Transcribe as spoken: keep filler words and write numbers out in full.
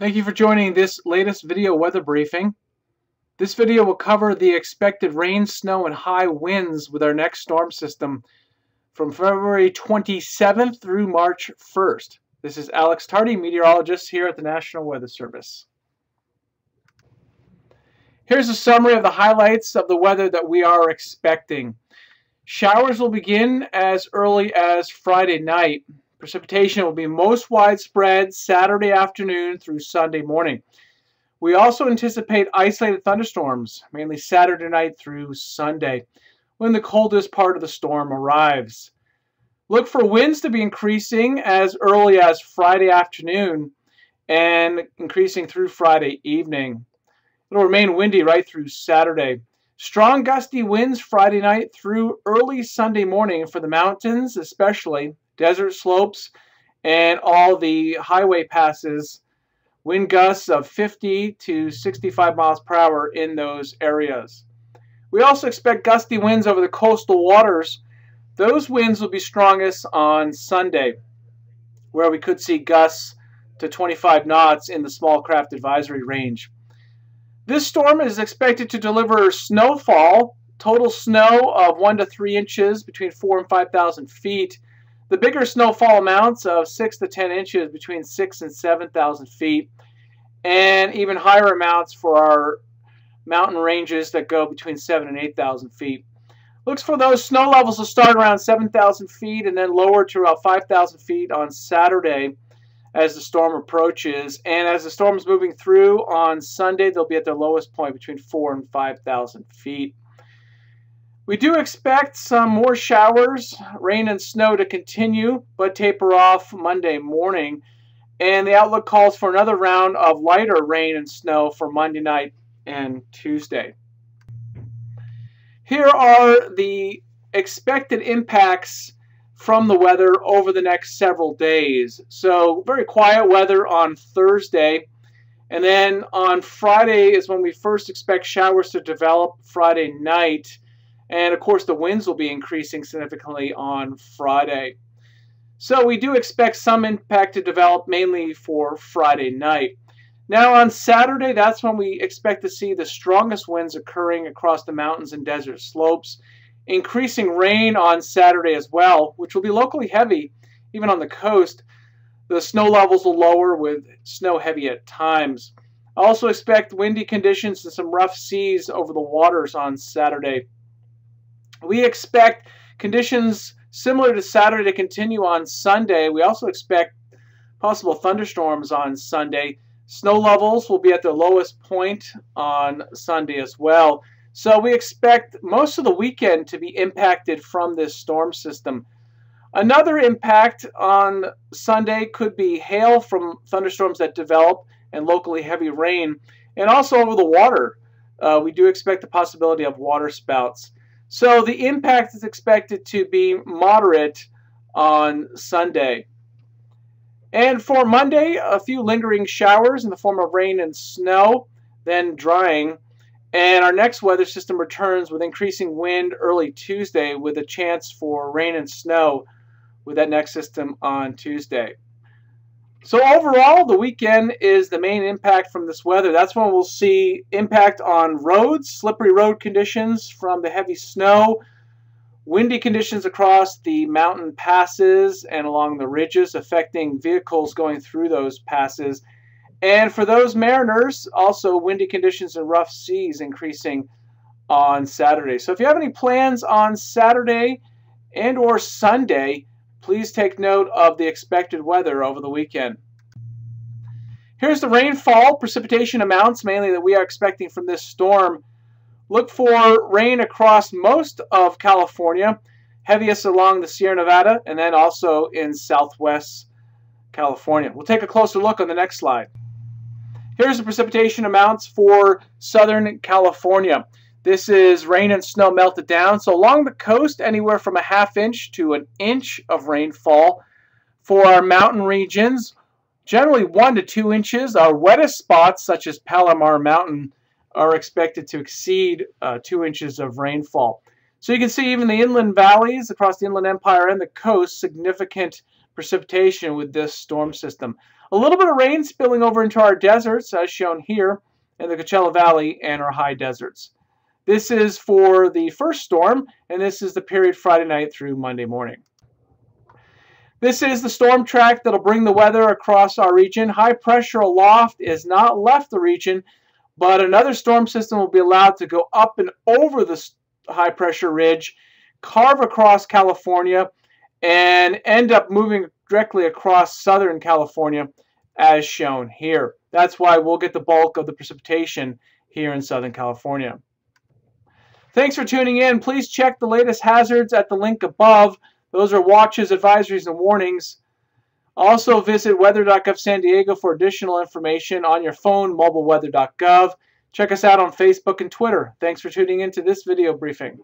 Thank you for joining this latest video weather briefing. This video will cover the expected rain, snow, and high winds with our next storm system from February twenty-seventh through March first. This is Alex Tardy, meteorologist here at the National Weather Service. Here's a summary of the highlights of the weather that we are expecting. Showers will begin as early as Friday night. Precipitation will be most widespread Saturday afternoon through Sunday morning. We also anticipate isolated thunderstorms, mainly Saturday night through Sunday, when the coldest part of the storm arrives. Look for winds to be increasing as early as Friday afternoon and increasing through Friday evening. It'll remain windy right through Saturday. Strong gusty winds Friday night through early Sunday morning for the mountains, especially desert slopes and all the highway passes, wind gusts of fifty to sixty-five miles per hour in those areas. We also expect gusty winds over the coastal waters. Those winds will be strongest on Sunday, where we could see gusts to twenty-five knots in the small craft advisory range. This storm is expected to deliver snowfall, total snow of one to three inches between four and five thousand feet. The bigger snowfall amounts of six to ten inches between six and seven thousand feet, and even higher amounts for our mountain ranges that go between seven and eight thousand feet. Looks for those snow levels to start around seven thousand feet and then lower to about five thousand feet on Saturday as the storm approaches. And as the storm is moving through on Sunday, they'll be at their lowest point between four and five thousand feet. We do expect some more showers, rain and snow to continue, but taper off Monday morning. And the outlook calls for another round of lighter rain and snow for Monday night and Tuesday. Here are the expected impacts from the weather over the next several days. So very quiet weather on Thursday. And then on Friday is when we first expect showers to develop Friday night. And of course the winds will be increasing significantly on Friday. So we do expect some impact to develop mainly for Friday night. Now on Saturday, that's when we expect to see the strongest winds occurring across the mountains and desert slopes. Increasing rain on Saturday as well, which will be locally heavy, even on the coast. The snow levels will lower with snow heavy at times. I also expect windy conditions and some rough seas over the waters on Saturday. We expect conditions similar to Saturday to continue on Sunday. We also expect possible thunderstorms on Sunday. Snow levels will be at their lowest point on Sunday as well. So we expect most of the weekend to be impacted from this storm system. Another impact on Sunday could be hail from thunderstorms that develop and locally heavy rain. And also over the water, uh, we do expect the possibility of water spouts. So the impact is expected to be moderate on Sunday. And for Monday, a few lingering showers in the form of rain and snow, then drying. And our next weather system returns with increasing wind early Tuesday with a chance for rain and snow with that next system on Tuesday. So overall, the weekend is the main impact from this weather. That's when we'll see impact on roads, slippery road conditions from the heavy snow, windy conditions across the mountain passes and along the ridges affecting vehicles going through those passes. And for those mariners, also windy conditions and rough seas increasing on Saturday. So if you have any plans on Saturday and or Sunday, please take note of the expected weather over the weekend. Here's the rainfall, precipitation amounts mainly that we are expecting from this storm. Look for rain across most of California, heaviest along the Sierra Nevada and then also in southwest California. We'll take a closer look on the next slide. Here's the precipitation amounts for southern California. This is rain and snow melted down. So along the coast, anywhere from a half inch to an inch of rainfall. For our mountain regions, generally one to two inches. Our wettest spots, such as Palomar Mountain, are expected to exceed uh, two inches of rainfall. So you can see even the inland valleys across the Inland Empire and the coast, significant precipitation with this storm system. A little bit of rain spilling over into our deserts, as shown here in the Coachella Valley and our high deserts. This is for the first storm, and this is the period Friday night through Monday morning. This is the storm track that'll bring the weather across our region. High pressure aloft is not left the region, but another storm system will be allowed to go up and over the high pressure ridge, carve across California, and end up moving directly across Southern California as shown here. That's why we'll get the bulk of the precipitation here in Southern California. Thanks for tuning in. Please check the latest hazards at the link above. Those are watches, advisories, and warnings. Also visit weather dot gov San Diego for additional information on your phone, mobile weather dot gov. Check us out on Facebook and Twitter. Thanks for tuning in to this video briefing.